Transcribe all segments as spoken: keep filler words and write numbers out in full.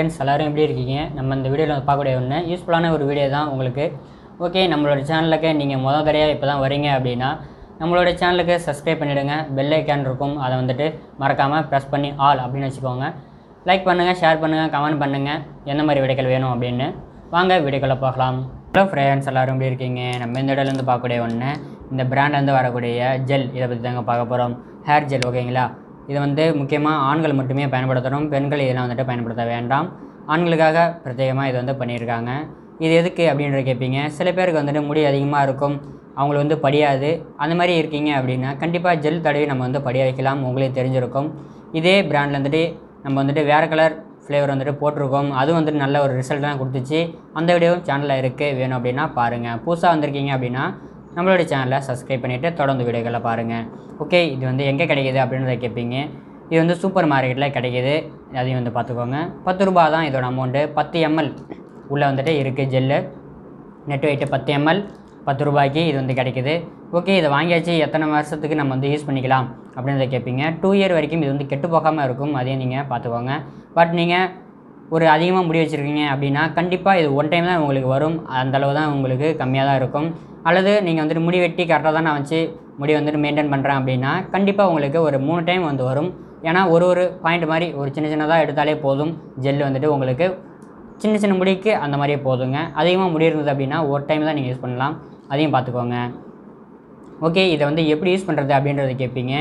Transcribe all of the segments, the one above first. Friends எல்லாரும் எப்படி இருக்கீங்க? நம்ம இந்த வீடியோவில் வந்து பார்க்கக்கூடிய ஒன்று யூஸ்ஃபுல்லான ஒரு வீடியோ தான் உங்களுக்கு. ஓகே, நம்மளோட சேனலுக்கு நீங்கள் மொதல் தடையாக இப்போ தான் வரீங்க அப்படின்னா நம்மளோட சேனலுக்கு சப்ஸ்கிரைப் பண்ணிவிடுங்க. பெல் ஐக்கான் இருக்கும், அதை வந்துட்டு மறக்காமல் ப்ரெஸ் பண்ணி ஆல் அப்படின்னு வச்சுக்கோங்க. லைக் பண்ணுங்கள், ஷேர் பண்ணுங்கள், கமெண்ட் பண்ணுங்கள் எந்த மாதிரி வீடியோக்கள் வேணும் அப்படின்னு. வாங்க வீடியோக்களை பார்க்கலாம். ஹலோ ஃப்ரெண்ட்ஸ் எல்லாரும் எப்படி இருக்கீங்க? நம்ம இந்த இடத்துலேருந்து பார்க்கக்கூடிய ஒன்று இந்த பிராண்ட்லேருந்து வரக்கூடிய ஜெல், இதை பற்றி தாங்க பார்க்க போகிறோம். ஹேர் ஜெல், ஓகேங்களா? இது வந்து முக்கியமாக ஆண்கள் மட்டுமே பயன்படுத்தணும், பெண்கள் இதெல்லாம் வந்துட்டு பயன்படுத்த வேண்டாம். ஆண்களுக்காக பிரத்யேகமாக இது வந்து பண்ணியிருக்காங்க. இது எதுக்கு அப்படின்ற கேட்பீங்க. சில பேருக்கு வந்துட்டு முடி அதிகமாக இருக்கும், அவங்களுக்கு வந்து படியாது, அந்த மாதிரி இருக்கீங்க அப்படின்னா கண்டிப்பாக ஜெல் தடவி நம்ம வந்து படிய வைக்கலாம். உங்களுக்கு தெரிஞ்சிருக்கும். இதே பிராண்டில் வந்துட்டு நம்ம வந்துட்டு வேறு கலர் ஃப்ளேவர் வந்துட்டு போட்டிருக்கோம், அதுவும் வந்துட்டு நல்ல ஒரு ரிசல்ட்லாம் கொடுத்துச்சு. அந்த வீடியோவும் சேனலில் இருக்குது, வேணும் அப்படின்னா பாருங்கள். புதுசாக வந்திருக்கீங்க அப்படின்னா நம்மளுடைய சேனலை சப்ஸ்கிரைப் பண்ணிவிட்டு தொடர்ந்து வீடியோக்களை பாருங்கள். ஓகே, இது வந்து எங்கே கிடைக்கிது அப்படின்றத கேட்பீங்க. இது வந்து சூப்பர் மார்க்கெட்டில் கிடைக்கிது, அதையும் வந்து பார்த்துக்கோங்க. பத்து ரூபா தான் இதோட அமௌண்ட்டு. பத்து எம்எல் உள்ளே வந்துட்டு இருக்குது ஜெல்லு, நெட் வெயிட்டு பத்து எம்எல் பத்து ரூபாய்க்கு இது வந்து கிடைக்கிது. ஓகே, இதை வாங்கியாச்சு, எத்தனை வருஷத்துக்கு நம்ம வந்து யூஸ் பண்ணிக்கலாம் அப்படின்றத கேட்பீங்க. டூ இயர் வரைக்கும் இது வந்து கெட்டு போகாமல் இருக்கும், அதையும் நீங்கள் பார்த்துக்கோங்க. பட் நீங்கள் ஒரு அதிகமாக முடி வச்சுருக்கீங்க அப்படின்னா கண்டிப்பாக இது ஒன் டைம் தான் உங்களுக்கு வரும், அந்தளவு தான் உங்களுக்கு கம்மியாக தான் இருக்கும். அல்லது நீங்கள் வந்துட்டு முடி வெட்டி கரெக்டாக தான் நான் வச்சு முடி வந்துட்டு மெயின்டைன் பண்ணுறேன் அப்படின்னா கண்டிப்பாக உங்களுக்கு ஒரு மூணு டைம் வந்து வரும். ஏன்னா ஒரு ஒரு பாயிண்ட் மாதிரி ஒரு சின்ன சின்னதாக எடுத்தாலே போதும். ஜெல் வந்துட்டு உங்களுக்கு சின்ன சின்ன முடிக்கு அந்த மாதிரியே போதுங்க. அதிகமாக முடி இருந்தது அப்படின்னா ஒரு டைம் தான் நீங்கள் யூஸ் பண்ணலாம், அதையும் பார்த்துக்கோங்க. ஓகே, இதை வந்து எப்படி யூஸ் பண்ணுறது அப்படின்றத கேட்பீங்க.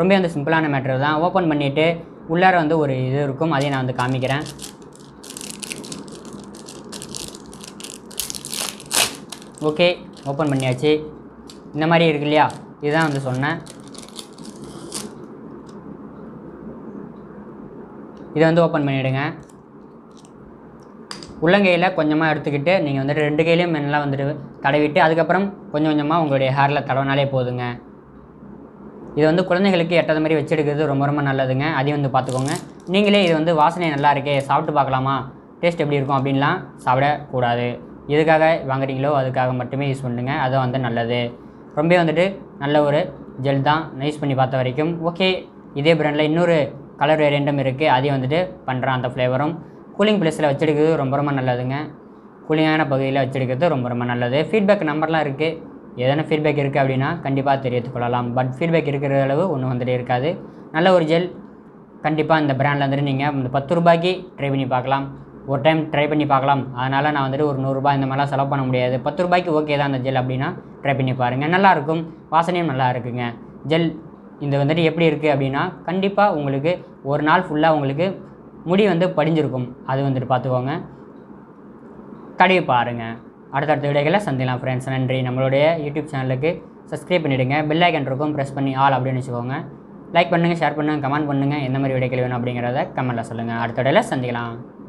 ரொம்ப வந்து சிம்பிளான மேட்ரு தான். ஓப்பன் பண்ணிவிட்டு உள்ளார வந்து ஒரு இது இருக்கும், அதையும் நான் வந்து காமிக்கிறேன். ஓகே, ஓப்பன் பண்ணியாச்சு. இந்த மாதிரி இருக்கு இல்லையா, இதுதான் வந்து சொன்னேன். இதை வந்து ஓப்பன் பண்ணிவிடுங்க. உள்ளங்கையில் கொஞ்சமாக எடுத்துக்கிட்டு நீங்கள் வந்துட்டு ரெண்டு கையிலையும் நல்லா வந்துட்டு தடவிட்டு அதுக்கப்புறம் கொஞ்சம் கொஞ்சமாக உங்களுடைய ஹேரில் தடவினாலே போதுங்க. இது வந்து குழந்தைகளுக்கு எட்டாத மாதிரி வச்சுருக்கிறது ரொம்ப ரொம்ப நல்லதுங்க, அதையும் வந்து பார்த்துக்கோங்க. நீங்களே இது வந்து வாசனை நல்லா இருக்கே, சாப்பிட்டு பார்க்கலாமா, டேஸ்ட் எப்படி இருக்கும் அப்படின்லாம் சாப்பிடக்கூடாது. எதுக்காக வாங்குறீங்களோ அதுக்காக மட்டுமே யூஸ் பண்ணுங்கள், அது வந்து நல்லது. ரொம்ப வந்துட்டு நல்ல ஒரு ஜெல் தான், யூஸ் பண்ணி பார்த்த வரைக்கும். ஓகே, இதே பிராண்டில் இன்னொரு கலர் வேரியண்ட்டும் இருக்குது, அதையும் வந்துட்டு பண்ணுறேன். அந்த ஃப்ளேவரும் கூலிங் பிளேஸில் வச்சுருக்கிறது ரொம்ப ரொம்ப நல்லதுங்க. கூலிங்கான பகுதியில் வச்சுருக்கிறது ரொம்ப ரொம்ப நல்லது. ஃபீட்பேக் நம்பர்லாம் இருக்குது, எதனா ஃபீட்பேக் இருக்குது அப்படின்னா கண்டிப்பாக தெரிவித்துக்கொள்ளலாம். பட் ஃபீட்பேக் இருக்கிற அளவு ஒன்றும் வந்துட்டு இருக்காது. நல்ல ஒரு ஜெல், கண்டிப்பாக இந்த பிராண்டில் வந்துட்டு நீங்கள் இந்த பத்து ரூபாய்க்கு ட்ரை பண்ணி பார்க்கலாம், ஒரு டைம் ட்ரை பண்ணி பார்க்கலாம். அதனால் நான் வந்துட்டு ஒரு நூறுரூபா இந்த மாதிரிலாம் செலவு பண்ண முடியாது. பத்து ரூபாய்க்கு ஓகே தான் அந்த ஜெல் அப்படின்னா ட்ரை பண்ணி பாருங்கள், நல்லாயிருக்கும், வாசனையும் நல்லா இருக்குங்க. ஜெல் இது வந்துட்டு எப்படி இருக்குது அப்படின்னா கண்டிப்பாக உங்களுக்கு ஒரு நாள் ஃபுல்லாக உங்களுக்கு முடி வந்து படிஞ்சிருக்கும், அது வந்துட்டு பார்த்துக்கோங்க. தடவி பாருங்கள். அடுத்தடுத்த வீடியோக்களை சந்திக்கலாம் ஃப்ரெண்ட்ஸ். நன்றி. நம்மளுடைய யூடியூப் சேனலுக்கு சப்ஸ்கிரைப் பண்ணிவிடுங்க, பெல் ஐக்கான் இருக்கும், ப்ரெஸ் பண்ணி ஆல் அப்படின்னு வச்சுக்கோங்க. லைக் பண்ணுங்கள், ஷேர் பண்ணுங்கள், கமெண்ட் பண்ணுங்கள். எந்த மாதிரி வீடியோக்கள் வேணும் அப்படிங்கிறத கமெண்ட்டில் சொல்லுங்கள். அடுத்த வீடியோவில் சந்திக்கலாம்.